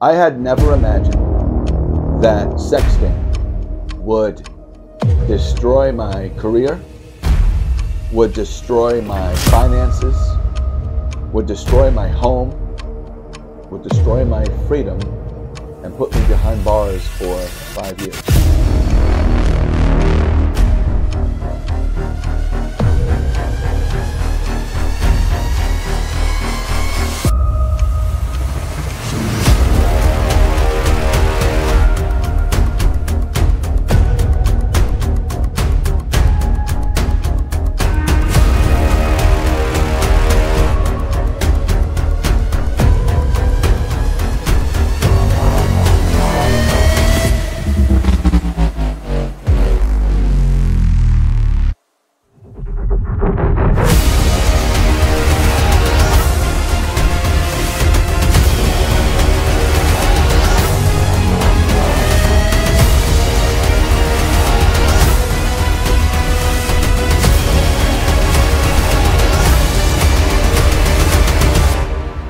I had never imagined that sexting would destroy my career, would destroy my finances, would destroy my home, would destroy my freedom, and put me behind bars for 5 years.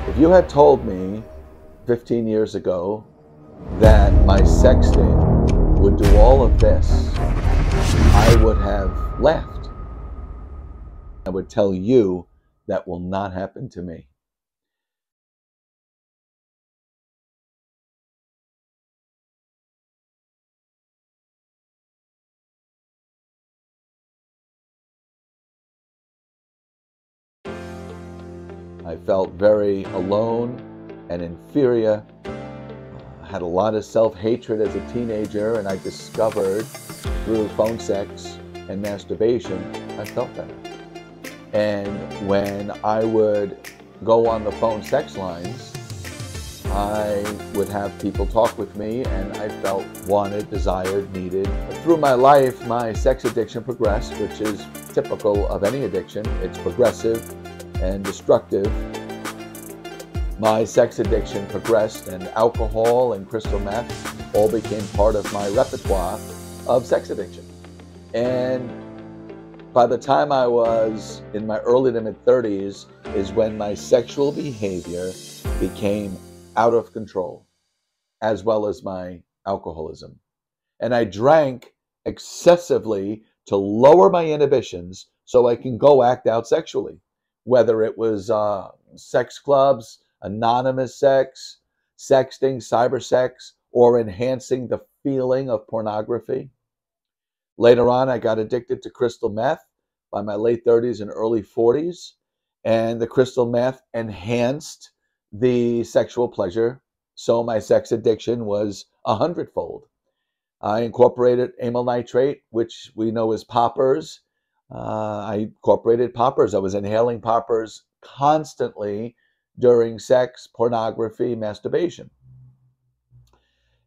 If you had told me 15 years ago that my sexting would do all of this, I would have laughed. I would tell you that will not happen to me. I felt very alone and inferior. I had a lot of self-hatred as a teenager, and I discovered through phone sex and masturbation, I felt better. And when I would go on the phone sex lines, I would have people talk with me, and I felt wanted, desired, needed. Through my life, my sex addiction progressed, which is typical of any addiction. It's progressive and destructive. My sex addiction progressed, and alcohol and crystal meth all became part of my repertoire of sex addiction. And by the time I was in my early to mid 30s is when my sexual behavior became out of control, as well as my alcoholism. And I drank excessively to lower my inhibitions so I can go act out sexually. Whether it was sex clubs, anonymous sex, sexting, cyber sex, or enhancing the feeling of pornography. Later on, I got addicted to crystal meth by my late 30s and early 40s, and the crystal meth enhanced the sexual pleasure, so my sex addiction was 100-fold. I incorporated amyl nitrate, which we know as poppers. I incorporated poppers. I was inhaling poppers constantly during sex, pornography, masturbation.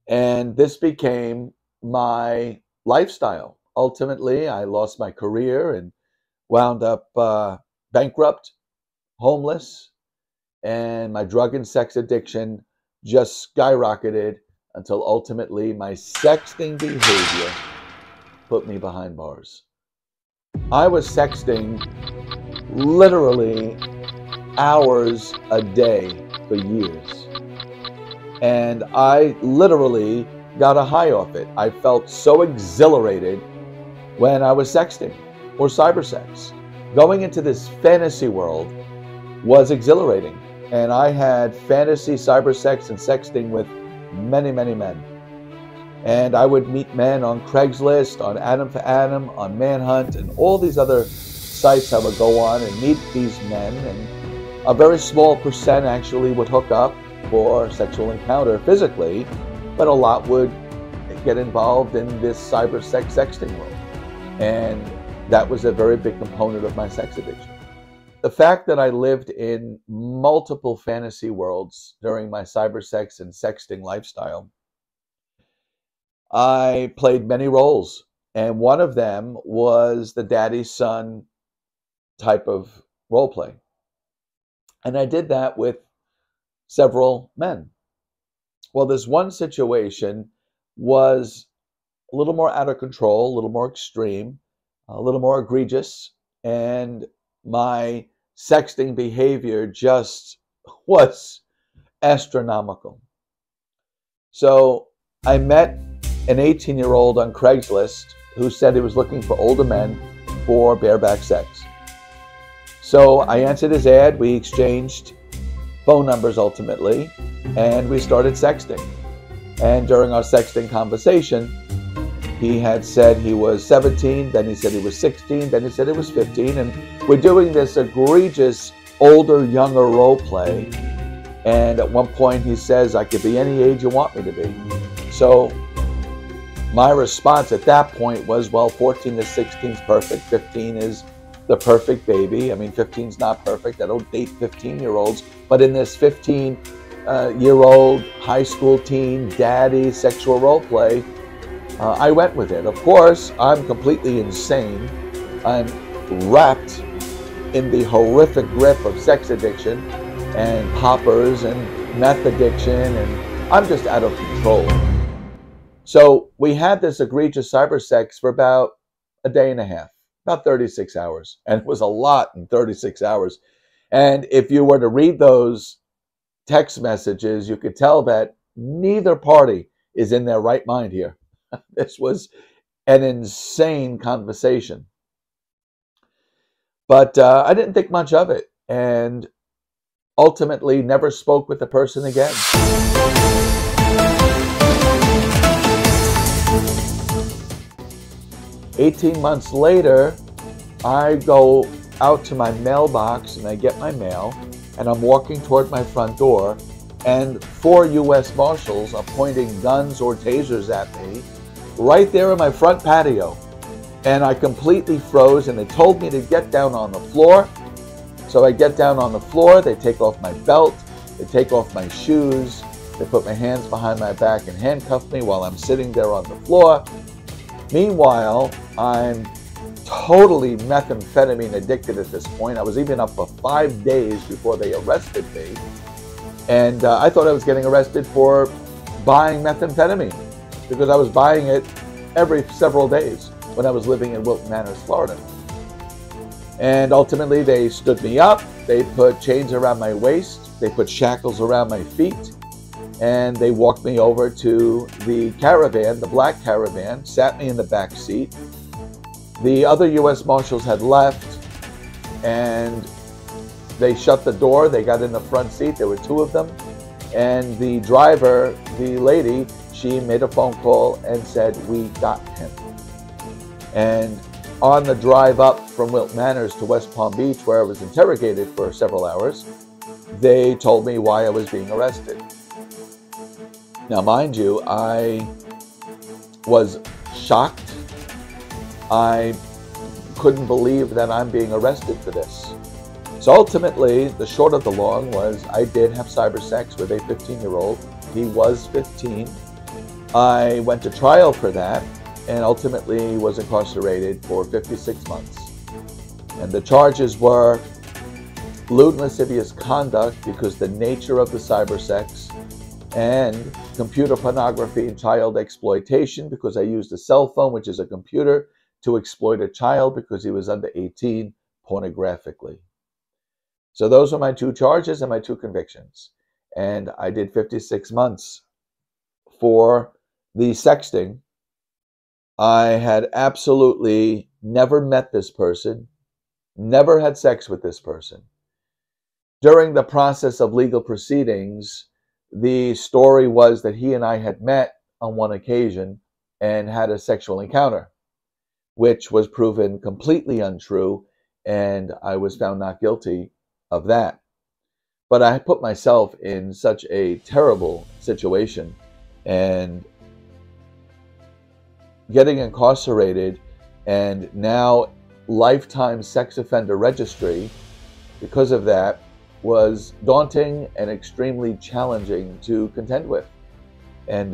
And this became my lifestyle. Ultimately, I lost my career and wound up bankrupt, homeless, and my drug and sex addiction just skyrocketed until ultimately my sexting behavior put me behind bars. I was sexting literally hours a day for years. And I literally got a high off it. I felt so exhilarated when I was sexting or cyber sex. Going into this fantasy world was exhilarating. And I had fantasy cyber sex and sexting with many, many men. And I would meet men on Craigslist, on Adam for Adam, on Manhunt, and all these other sites I would go on and meet these men. And a very small percent actually would hook up for sexual encounter physically, but a lot would get involved in this cyber sex sexting world. And that was a very big component of my sex addiction. The fact that I lived in multiple fantasy worlds during my cyber sex and sexting lifestyle, I played many roles, and one of them was the daddy-son type of role play. And I did that with several men. Well, this one situation was a little more out of control, a little more extreme, a little more egregious, and my sexting behavior just was astronomical. So I met an 18-year-old on Craigslist who said he was looking for older men for bareback sex. So I answered his ad, we exchanged phone numbers ultimately, and we started sexting. And during our sexting conversation, he had said he was 17, then he said he was 16, then he said he was 15, and we're doing this egregious older-younger role play. And at one point he says, I could be any age you want me to be. So my response at that point was, well, 14 to 16 is perfect, 15 is the perfect baby. I mean, 15 is not perfect, I don't date 15-year-olds, but in this 15-year-old high school teen daddy sexual role play, I went with it. Of course, I'm completely insane. I'm wrapped in the horrific grip of sex addiction and poppers and meth addiction, and I'm just out of control. So we had this egregious cyber sex for about a day and a half, about 36 hours. And it was a lot in 36 hours. And if you were to read those text messages, you could tell that neither party is in their right mind here. This was an insane conversation. But I didn't think much of it, and ultimately never spoke with the person again. eighteen months later, I go out to my mailbox and I get my mail, and I'm walking toward my front door, and 4 U.S. Marshals are pointing guns or tasers at me right there in my front patio. And I completely froze, and they told me to get down on the floor. So I get down on the floor, they take off my belt, they take off my shoes, they put my hands behind my back and handcuff me while I'm sitting there on the floor. Meanwhile, I'm totally methamphetamine addicted at this point. I was even up for 5 days before they arrested me. And I thought I was getting arrested for buying methamphetamine, because I was buying it every several days when I was living in Wilton Manors, Florida. And ultimately they stood me up, they put chains around my waist, they put shackles around my feet, and they walked me over to the caravan, the black caravan, sat me in the back seat. The other U.S. Marshals had left, and they shut the door, they got in the front seat, there were 2 of them, and the driver, the lady, she made a phone call and said, we got him. And on the drive up from Wilton Manors to West Palm Beach, where I was interrogated for several hours, they told me why I was being arrested. Now, mind you, I was shocked. I couldn't believe that I'm being arrested for this. So ultimately, the short of the long was I did have cyber sex with a 15-year-old. He was 15. I went to trial for that, and ultimately was incarcerated for 56 months. And the charges were lewd and lascivious conduct because the nature of the cyber sex, and computer pornography and child exploitation because I used a cell phone, which is a computer, to exploit a child because he was under 18 pornographically. So those were my 2 charges and my 2 convictions. And I did 56 months for the sexting. I had absolutely never met this person, never had sex with this person. During the process of legal proceedings, the story was that he and I had met on one occasion and had a sexual encounter, which was proven completely untrue, and I was found not guilty of that. But I put myself in such a terrible situation, and getting incarcerated and now lifetime sex offender registry because of that was daunting and extremely challenging to contend with. And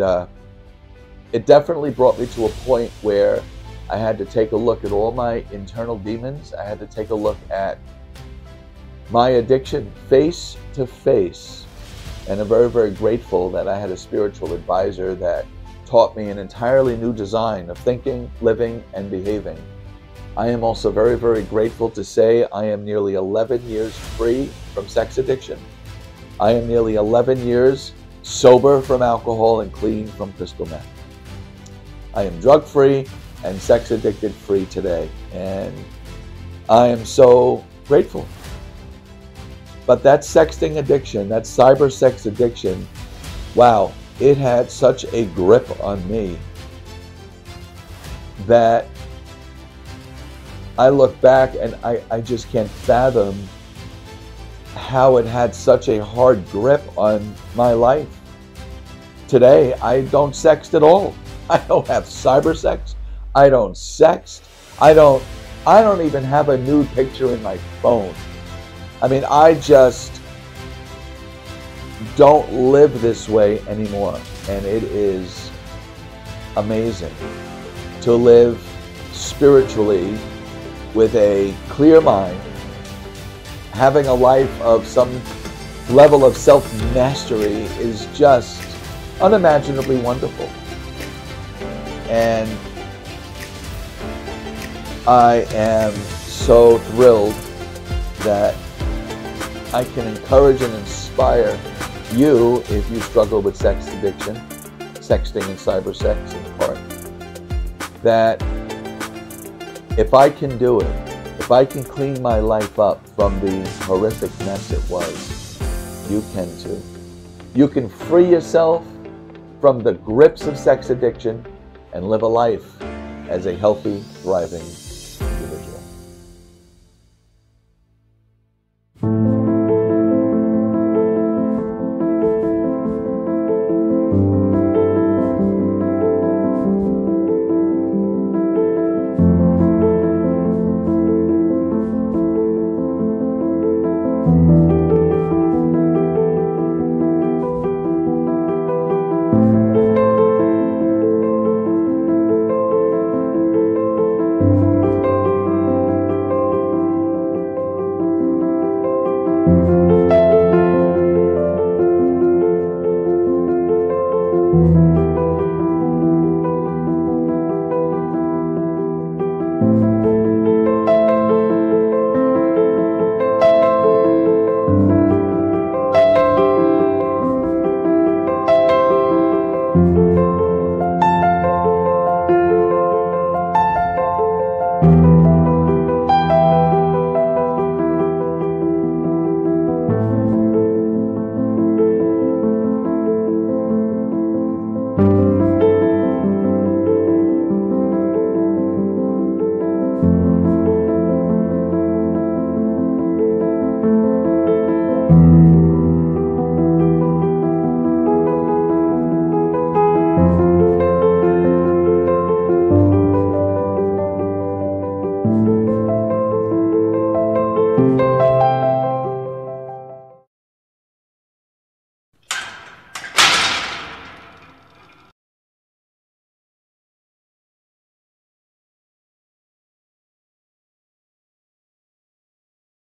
it definitely brought me to a point where I had to take a look at all my internal demons. I had to take a look at my addiction face to face. And I'm very, very grateful that I had a spiritual advisor that taught me an entirely new design of thinking, living, and behaving. I am also very, very grateful to say I am nearly 11 years free from sex addiction. I am nearly 11 years sober from alcohol and clean from crystal meth. I am drug-free and sex-addicted free today, and I am so grateful. But that sexting addiction, that cyber sex addiction, wow, it had such a grip on me that I look back and I just can't fathom how it had such a hard grip on my life. Today, I don't sext at all. I don't have cyber sex. I don't sext. I don't even have a nude picture in my phone. I mean, I just don't live this way anymore. And it is amazing to live spiritually with a clear mind, having a life of some level of self-mastery is just unimaginably wonderful. And I am so thrilled that I can encourage and inspire you if you struggle with sex addiction, sexting and cyber sex in part, that if I can do it, if I can clean my life up from the horrific mess it was, you can too. You can free yourself from the grips of sex addiction and live a life as a healthy, thriving individual.